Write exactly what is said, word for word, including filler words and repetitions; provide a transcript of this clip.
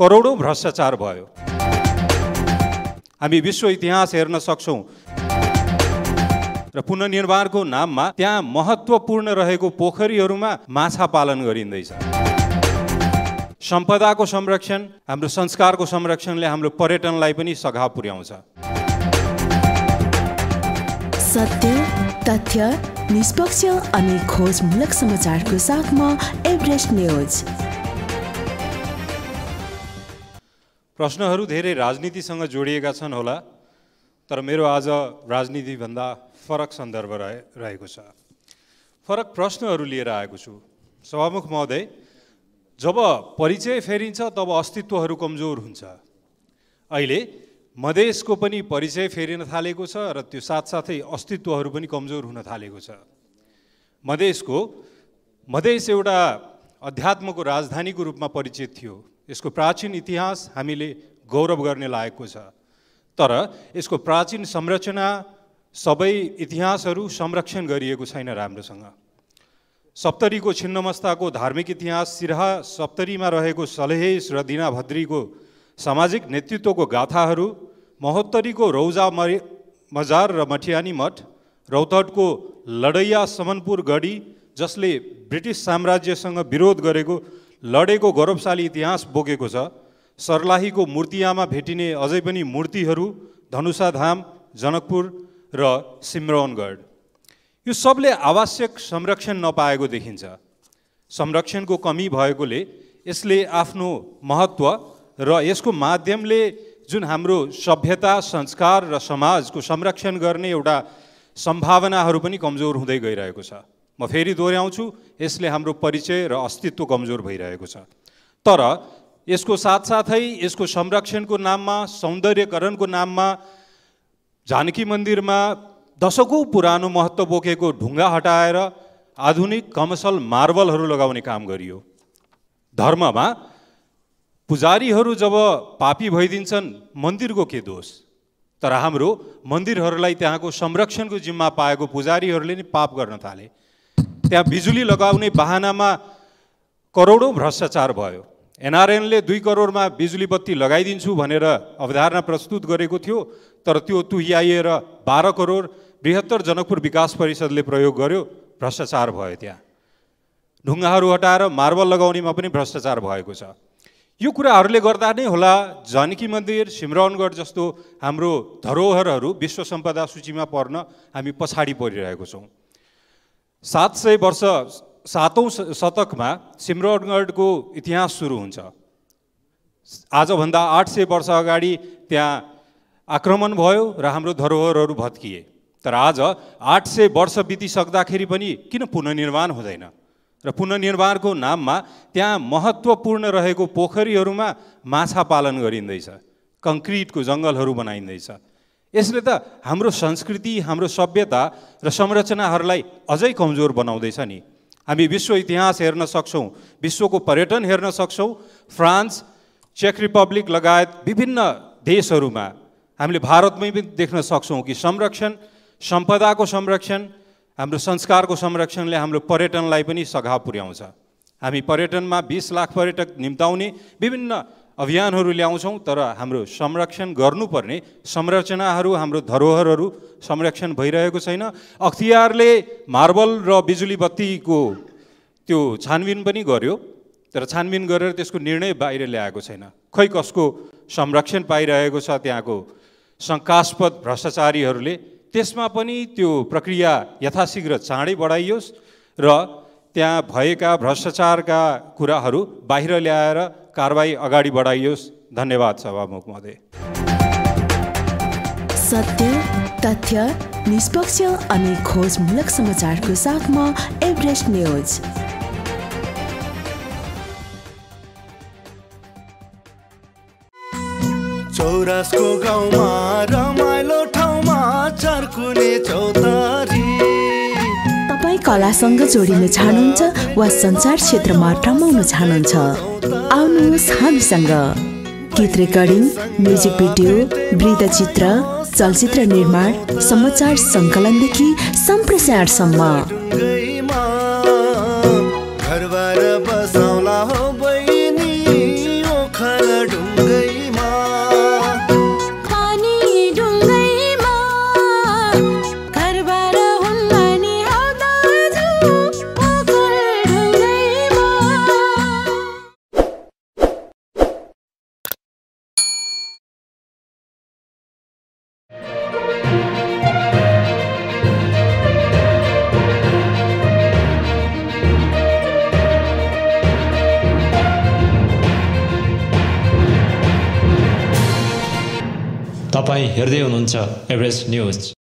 करोड़ों भ्रष्टाचार भयो। हामी विश्व इतिहास हेर्न सक्छौं र पुनर्निर्माणको नाममा त्यहाँ महत्त्वपूर्ण रहेको पोखरीहरूमा माछा पालन गरिँदैछ। सम्पदाको संरक्षण, हाम्रो संस्कारको संरक्षणले हाम्रो पर्यटनलाई पनि सघा पुर्याउँछ। सत्य, तथ्य, निष्पक्ष अनि खोजमूलक समाचारको साथमा एभरेस्ट न्यूज। प्रश्नहरू धेरै राजनीतिसँग जोडिएका छन् होला, तर मेरो आज राजनीति भन्दा फरक सन्दर्भ रहे रहेको छ। फरक प्रश्नहरू लिएर आएको छु। सभामुख महोदय, जब परिचय फेरिन्छ तब अस्तित्वहरू कमजोर हुन्छ। अहिले मधेसको पनि परिचय फेरिन थालेको छ र त्यो साथसाथै अस्तित्वहरू पनि कमजोर हुन थालेको छ। मधेसको मधेस एउटा अध्यात्मको राजधानीको रूपमा परिचित थियो। यसको प्राचीन इतिहास हामीले गौरव गर्ने लायकको छ, तर यसको प्राचीन संरचना सबै इतिहासहरू संरक्षण गरिएको छैन राम्रोसँग। सप्तरीको छिन्नमस्ताको धार्मिक इतिहास, सिराहा सप्तरीमा रहेको सलेहेस र दिनाभद्रीको सामाजिक नेतृत्वको गाथाहरू, महोत्तरीको रौजा मजार र मठियानी मठ, रौतहटको लडैया समनपुर गढी जसले ब्रिटिस साम्राज्यसँग विरोध गरेको लडेको गौरवशाली इतिहास बोकेको छ, सर्लाहीको मूर्तियामा भेटिने अझै पनि मूर्तिहरू, धनुषाधाम, जनकपुर र सिमरौनगढ, यो सबले आवश्यक संरक्षण नपाएको देखिन्छ। संरक्षणको कमी भएकोले यसले आफ्नो महत्त्व र यसको माध्यमले जुन हाम्रो सभ्यता, संस्कार र समाजको संरक्षण गर्ने एउटा सम्भावनाहरू पनि कमजोर हुँदै गइरहेको छ। म फेरि दोहोऱ्याउँछु, यसले हाम्रो परिचय र अस्तित्व कमजोर भइरहेको छ। तर यसको साथसाथै यसको संरक्षणको नाममा, सौन्दर्यकरणको नाममा जानकी मन्दिरमा दशकौँ पुरानो महत्त्व बोकेको ढुङ्गा हटाएर आधुनिक कमर्सल मार्बलहरू लगाउने काम गरियो। धर्ममा पुजारीहरू जब पापी भइदिन्छन्, मन्दिरको के दोष? तर हाम्रो मन्दिरहरूलाई त्यहाँको संरक्षणको जिम्मा पाएको पुजारीहरूले नै पाप गर्न थाले। त्यहाँ बिजुली लगाउने बहानामा करोडौँ भ्रष्टाचार भयो। एनआरएनले दुई करोडमा बिजुली बत्ती लगाइदिन्छु भनेर अवधारणा प्रस्तुत गरेको थियो, तर त्यो तुहियाएर बाह्र करोड बृहत्तर जनकपुर विकास परिषदले प्रयोग गर्यो। भ्रष्टाचार भयो। त्यहाँ ढुङ्गाहरू हटाएर मार्बल लगाउनेमा पनि भ्रष्टाचार भएको छ। यो कुराहरूले गर्दा नै होला जानकी मन्दिर, सिमरौनगढ जस्तो हाम्रो धरोहरहरू विश्व सम्पदा सूचीमा पर्न हामी पछाडि परिरहेको छौँ। सात सय वर्ष सातौँ शतकमा सिमरौनगढको इतिहास सुरु हुन्छ। आजभन्दा आठ सय वर्ष अगाडि त्यहाँ आक्रमण भयो र हाम्रो धरोहरहरू भत्किए। तर आज आठ सय वर्ष बितिसक्दाखेरि पनि किन पुनर्निर्माण हुँदैन र पुनर्निर्माणको नाममा त्यहाँ महत्त्वपूर्ण रहेको पोखरीहरूमा माछा पालन गरिँदैछ, कङ्क्रिटको जङ्गलहरू बनाइँदैछ। यसले त हाम्रो संस्कृति, हाम्रो सभ्यता र संरचनाहरूलाई अझै कमजोर बनाउँदैछ नि। हामी विश्व इतिहास हेर्न सक्छौँ, विश्वको पर्यटन हेर्न सक्छौँ। फ्रान्स, चेक रिपब्लिक लगायत विभिन्न देशहरूमा हामीले भारतमै पनि देख्न सक्छौँ कि संरक्षण, सम्पदाको संरक्षण, हाम्रो संस्कारको संरक्षणले हाम्रो पर्यटनलाई पनि सघा पुर्याउँछ। हामी पर्यटनमा बीस लाख पर्यटक निम्ताउने विभिन्न अभियानहरू ल्याउँछौँ, तर हाम्रो संरक्षण गर्नुपर्ने संरचनाहरू, हाम्रो धरोहरहरू संरक्षण भइरहेको छैन। अख्तियारले मार्बल र बिजुली बत्तीको त्यो छानबिन पनि गर्यो, तर छानबिन गरेर त्यसको निर्णय बाहिर ल्याएको छैन। खै कसको संरक्षण पाइरहेको छ त्यहाँको शङ्कास्पद भ्रष्टाचारीहरूले? त्यसमा पनि त्यो प्रक्रिया यथाशीघ्र चाँडै बढाइयोस् र त्यहाँ भएका भ्रष्टाचारका कुराहरू बाहिर ल्याएर कारबाही अगाडि बढाइयोस्। धन्यवाद सभामुख महोदय। सत्य, तथ्य, निष्पक्ष अनि खोजमूलक समाचारको साथमा एभरेस्ट न्यूज। चौरासको गाउँमा रमाइलो ठाउँमा चर्कुने चौतारी। तपाईँ कलासँग जोडिन चाहनुहुन्छ वा संसार क्षेत्रमा रमाउन चाहनुहुन्छ? आउनुहोस् हामीसँग। गीत रेकर्डिङ, म्युजिक भिडियो, वृत्तचित्र, चलचित्र निर्माण, समाचार सङ्कलनदेखि सम्प्रसारणसम्म। घरबार बसाउला हो बहिनी, ओखर तपाईं हेर्दै हुनुहुन्छ एभरेस्ट न्यूज।